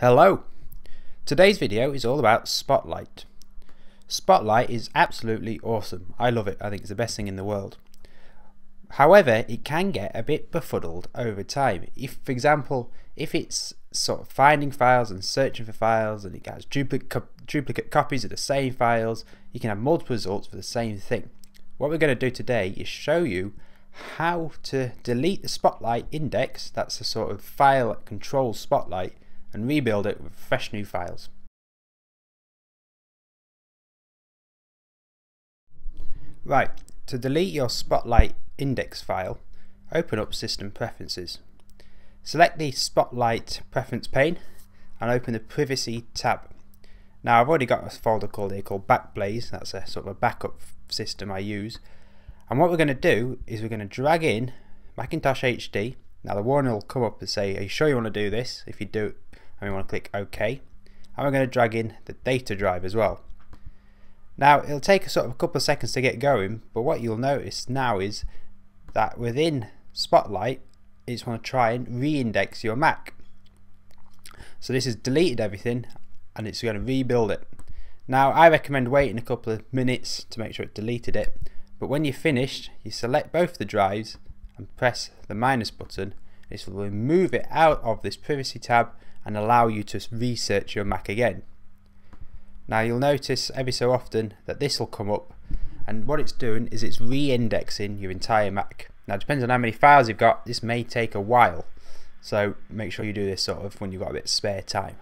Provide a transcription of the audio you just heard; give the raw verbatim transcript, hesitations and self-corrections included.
Hello! Today's video is all about Spotlight. Spotlight is absolutely awesome. I love it. I think it's the best thing in the world. However, it can get a bit befuddled over time. If, for example, if it's sort of finding files and searching for files and it has duplicate, co duplicate copies of the same files, you can have multiple results for the same thing. What we're going to do today is show you how to delete the Spotlight index, that's the sort of file that controls Spotlight, and rebuild it with fresh new files. Right, to delete your Spotlight index file, open up System Preferences. Select the Spotlight preference pane and open the Privacy tab. Now I've already got a folder called here called Backblaze, that's a sort of a backup system I use. And what we're going to do is we're going to drag in Macintosh H D. Now the warning will come up and say, are you sure you want to do this? If you do, and we want to click OK. And we're going to drag in the data drive as well. Now it'll take a sort of a couple of seconds to get going, but what you'll notice now is that within Spotlight, it's want to try and re-index your Mac. So this has deleted everything and it's going to rebuild it. Now I recommend waiting a couple of minutes to make sure it deleted it. But when you're finished, you select both the drives and press the minus button. This will remove it out of this privacy tab and allow you to research your Mac again. Now you'll notice every so often that this will come up, and what it's doing is it's re-indexing your entire Mac. Now it depends on how many files you've got, this may take a while, so make sure you do this sort of when you've got a bit of spare time.